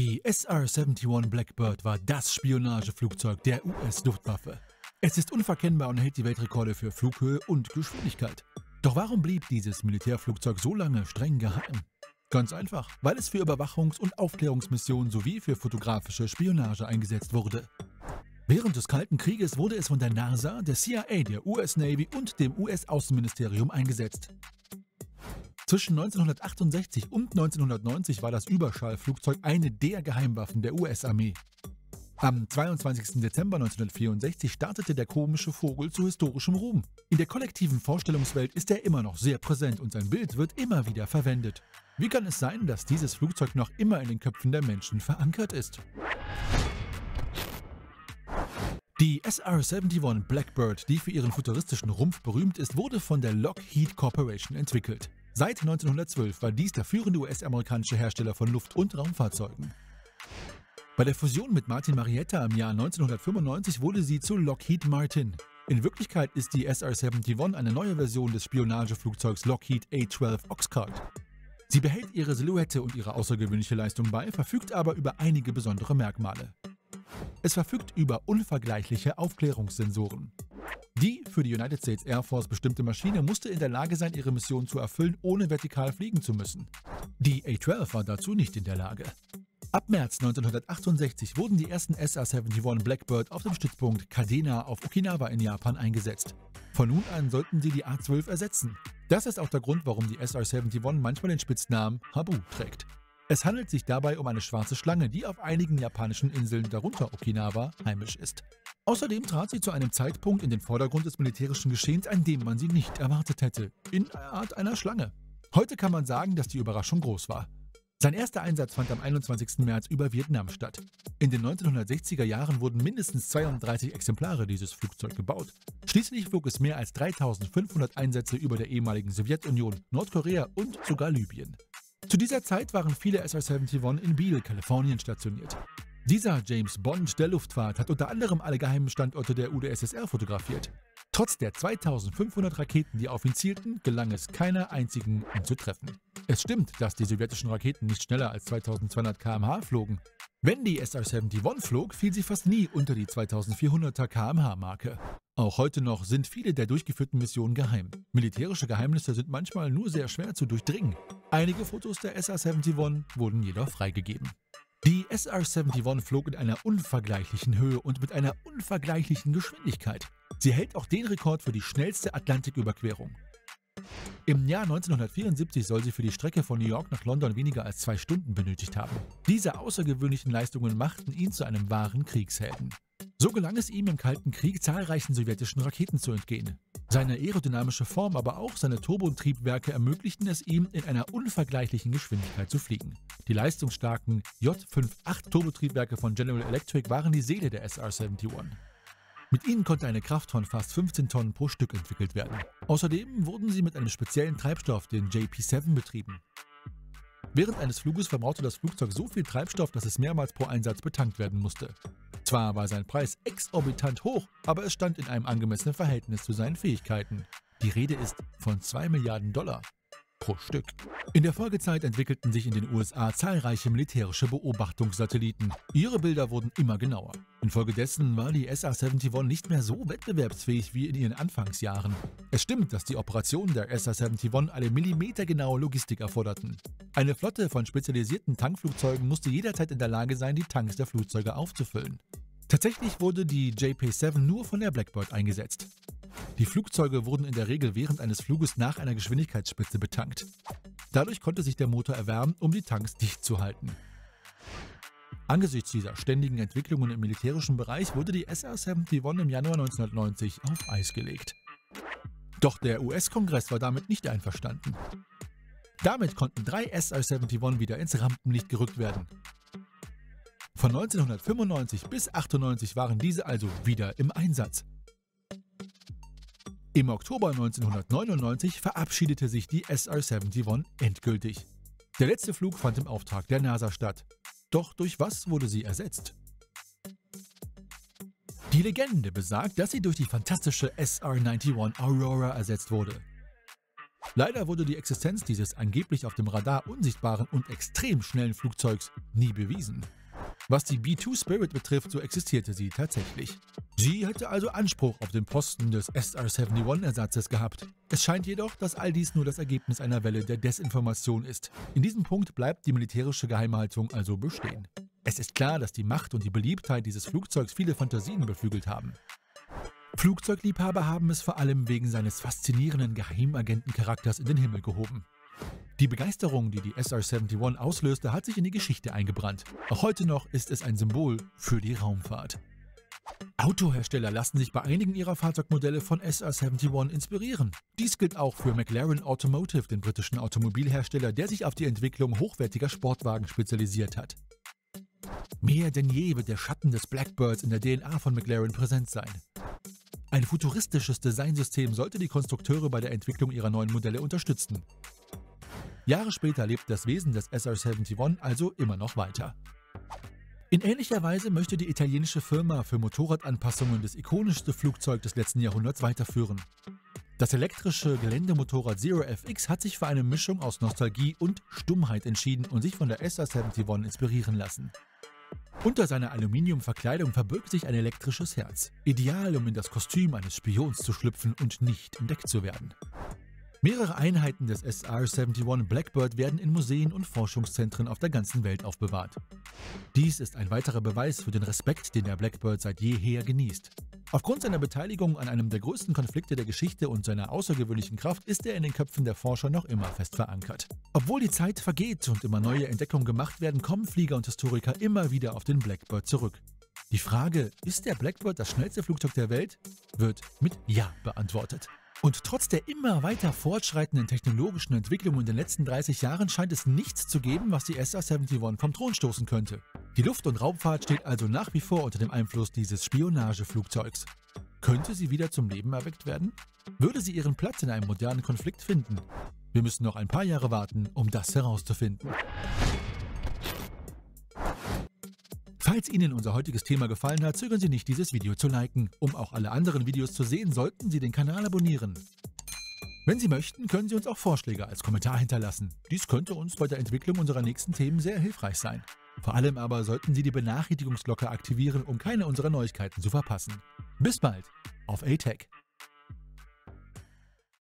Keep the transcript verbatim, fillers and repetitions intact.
Die S R einundsiebzig Blackbird war das Spionageflugzeug der U S-Luftwaffe. Es ist unverkennbar und hält die Weltrekorde für Flughöhe und Geschwindigkeit. Doch warum blieb dieses Militärflugzeug so lange streng geheim? Ganz einfach, weil es für Überwachungs- und Aufklärungsmissionen sowie für fotografische Spionage eingesetzt wurde. Während des Kalten Krieges wurde es von der NASA, der C I A, der U S Navy und dem U S-Außenministerium eingesetzt. Zwischen neunzehnhundertachtundsechzig und neunzehnhundertneunzig war das Überschallflugzeug eine der Geheimwaffen der U S-Armee. Am zweiundzwanzigsten Dezember neunzehnhundertvierundsechzig startete der komische Vogel zu historischem Ruhm. In der kollektiven Vorstellungswelt ist er immer noch sehr präsent und sein Bild wird immer wieder verwendet. Wie kann es sein, dass dieses Flugzeug noch immer in den Köpfen der Menschen verankert ist? Die S R einundsiebzig Blackbird, die für ihren futuristischen Rumpf berühmt ist, wurde von der Lockheed Corporation entwickelt. Seit neunzehnhundertzwölf war dies der führende U S-amerikanische Hersteller von Luft- und Raumfahrzeugen. Bei der Fusion mit Martin Marietta im Jahr neunzehnhundertfünfundneunzig wurde sie zu Lockheed Martin. In Wirklichkeit ist die S R einundsiebzig eine neue Version des Spionageflugzeugs Lockheed A zwölf Oxcart. Sie behält ihre Silhouette und ihre außergewöhnliche Leistung bei, verfügt aber über einige besondere Merkmale. Es verfügt über unvergleichliche Aufklärungssensoren. Die für die United States Air Force bestimmte Maschine musste in der Lage sein, ihre Mission zu erfüllen, ohne vertikal fliegen zu müssen. Die A zwölf war dazu nicht in der Lage. Ab März neunzehnhundertachtundsechzig wurden die ersten S R einundsiebzig Blackbird auf dem Stützpunkt Kadena auf Okinawa in Japan eingesetzt. Von nun an sollten sie die A zwölf ersetzen. Das ist auch der Grund, warum die S R einundsiebzig manchmal den Spitznamen Habu trägt. Es handelt sich dabei um eine schwarze Schlange, die auf einigen japanischen Inseln, darunter Okinawa, heimisch ist. Außerdem trat sie zu einem Zeitpunkt in den Vordergrund des militärischen Geschehens, an dem man sie nicht erwartet hätte, in einer Art einer Schlange. Heute kann man sagen, dass die Überraschung groß war. Sein erster Einsatz fand am einundzwanzigsten März über Vietnam statt. In den neunzehnhundertsechziger Jahren wurden mindestens zweiunddreißig Exemplare dieses Flugzeugs gebaut. Schließlich flog es mehr als dreitausendfünfhundert Einsätze über der ehemaligen Sowjetunion, Nordkorea und sogar Libyen. Zu dieser Zeit waren viele S R einundsiebzig in Beale, Kalifornien stationiert. Dieser James Bond der Luftfahrt hat unter anderem alle geheimen Standorte der U d S S R fotografiert. Trotz der zweitausendfünfhundert Raketen, die auf ihn zielten, gelang es keiner einzigen, ihn zu treffen. Es stimmt, dass die sowjetischen Raketen nicht schneller als zweitausendzweihundert Kilometer pro Stunde flogen. Wenn die S R einundsiebzig flog, fiel sie fast nie unter die zweitausendvierhunderter Kilometer pro Stunde Marke. Auch heute noch sind viele der durchgeführten Missionen geheim. Militärische Geheimnisse sind manchmal nur sehr schwer zu durchdringen. Einige Fotos der S R einundsiebzig wurden jedoch freigegeben. Die S R einundsiebzig flog in einer unvergleichlichen Höhe und mit einer unvergleichlichen Geschwindigkeit. Sie hält auch den Rekord für die schnellste Atlantiküberquerung. Im Jahr neunzehnhundertvierundsiebzig soll sie für die Strecke von New York nach London weniger als zwei Stunden benötigt haben. Diese außergewöhnlichen Leistungen machten ihn zu einem wahren Kriegshelden. So gelang es ihm im Kalten Krieg, zahlreichen sowjetischen Raketen zu entgehen. Seine aerodynamische Form, aber auch seine Turbotriebwerke ermöglichten es ihm, in einer unvergleichlichen Geschwindigkeit zu fliegen. Die leistungsstarken J achtundfünfzig Turbotriebwerke von General Electric waren die Seele der S R einundsiebzig. Mit ihnen konnte eine Kraft von fast fünfzehn Tonnen pro Stück entwickelt werden. Außerdem wurden sie mit einem speziellen Treibstoff, den J P sieben, betrieben. Während eines Fluges verbrauchte das Flugzeug so viel Treibstoff, dass es mehrmals pro Einsatz betankt werden musste. Zwar war sein Preis exorbitant hoch, aber es stand in einem angemessenen Verhältnis zu seinen Fähigkeiten. Die Rede ist von zwei Milliarden Dollar pro Stück. In der Folgezeit entwickelten sich in den U S A zahlreiche militärische Beobachtungssatelliten. Ihre Bilder wurden immer genauer. Infolgedessen war die S R einundsiebzig nicht mehr so wettbewerbsfähig wie in ihren Anfangsjahren. Es stimmt, dass die Operationen der S R einundsiebzig eine millimetergenaue Logistik erforderten. Eine Flotte von spezialisierten Tankflugzeugen musste jederzeit in der Lage sein, die Tanks der Flugzeuge aufzufüllen. Tatsächlich wurde die J P sieben nur von der Blackbird eingesetzt. Die Flugzeuge wurden in der Regel während eines Fluges nach einer Geschwindigkeitsspitze betankt. Dadurch konnte sich der Motor erwärmen, um die Tanks dicht zu halten. Angesichts dieser ständigen Entwicklungen im militärischen Bereich wurde die S R einundsiebzig im Januar neunzehnhundertneunzig auf Eis gelegt. Doch der U S-Kongress war damit nicht einverstanden. Damit konnten drei S R einundsiebzig wieder ins Rampenlicht gerückt werden. Von neunzehnhundertfünfundneunzig bis achtundneunzig waren diese also wieder im Einsatz. Im Oktober neunzehnhundertneunundneunzig verabschiedete sich die S R einundsiebzig endgültig. Der letzte Flug fand im Auftrag der NASA statt. Doch durch was wurde sie ersetzt? Die Legende besagt, dass sie durch die fantastische S R einundneunzig Aurora ersetzt wurde. Leider wurde die Existenz dieses angeblich auf dem Radar unsichtbaren und extrem schnellen Flugzeugs nie bewiesen. Was die B zwei Spirit betrifft, so existierte sie tatsächlich. Sie hätte also Anspruch auf den Posten des S R einundsiebzig-Ersatzes gehabt. Es scheint jedoch, dass all dies nur das Ergebnis einer Welle der Desinformation ist. In diesem Punkt bleibt die militärische Geheimhaltung also bestehen. Es ist klar, dass die Macht und die Beliebtheit dieses Flugzeugs viele Fantasien beflügelt haben. Flugzeugliebhaber haben es vor allem wegen seines faszinierenden Geheimagentencharakters in den Himmel gehoben. Die Begeisterung, die die S R einundsiebzig auslöste, hat sich in die Geschichte eingebrannt. Auch heute noch ist es ein Symbol für die Raumfahrt. Autohersteller lassen sich bei einigen ihrer Fahrzeugmodelle von S R einundsiebzig inspirieren. Dies gilt auch für McLaren Automotive, den britischen Automobilhersteller, der sich auf die Entwicklung hochwertiger Sportwagen spezialisiert hat. Mehr denn je wird der Schatten des Blackbirds in der D N A von McLaren präsent sein. Ein futuristisches Designsystem sollte die Konstrukteure bei der Entwicklung ihrer neuen Modelle unterstützen. Jahre später lebt das Wesen des S R einundsiebzig also immer noch weiter. In ähnlicher Weise möchte die italienische Firma für Motorradanpassungen das ikonischste Flugzeug des letzten Jahrhunderts weiterführen. Das elektrische Geländemotorrad Zero F X hat sich für eine Mischung aus Nostalgie und Stummheit entschieden und sich von der S R einundsiebzig inspirieren lassen. Unter seiner Aluminiumverkleidung verbirgt sich ein elektrisches Herz, ideal, um in das Kostüm eines Spions zu schlüpfen und nicht entdeckt zu werden. Mehrere Einheiten des S R einundsiebzig Blackbird werden in Museen und Forschungszentren auf der ganzen Welt aufbewahrt. Dies ist ein weiterer Beweis für den Respekt, den der Blackbird seit jeher genießt. Aufgrund seiner Beteiligung an einem der größten Konflikte der Geschichte und seiner außergewöhnlichen Kraft ist er in den Köpfen der Forscher noch immer fest verankert. Obwohl die Zeit vergeht und immer neue Entdeckungen gemacht werden, kommen Flieger und Historiker immer wieder auf den Blackbird zurück. Die Frage, ist der Blackbird das schnellste Flugzeug der Welt, wird mit Ja beantwortet. Und trotz der immer weiter fortschreitenden technologischen Entwicklung in den letzten dreißig Jahren scheint es nichts zu geben, was die S R einundsiebzig vom Thron stoßen könnte. Die Luft- und Raumfahrt steht also nach wie vor unter dem Einfluss dieses Spionageflugzeugs. Könnte sie wieder zum Leben erweckt werden? Würde sie ihren Platz in einem modernen Konflikt finden? Wir müssen noch ein paar Jahre warten, um das herauszufinden. Falls Ihnen unser heutiges Thema gefallen hat, zögern Sie nicht, dieses Video zu liken. Um auch alle anderen Videos zu sehen, sollten Sie den Kanal abonnieren. Wenn Sie möchten, können Sie uns auch Vorschläge als Kommentar hinterlassen. Dies könnte uns bei der Entwicklung unserer nächsten Themen sehr hilfreich sein. Vor allem aber sollten Sie die Benachrichtigungsglocke aktivieren, um keine unserer Neuigkeiten zu verpassen. Bis bald auf A Tech.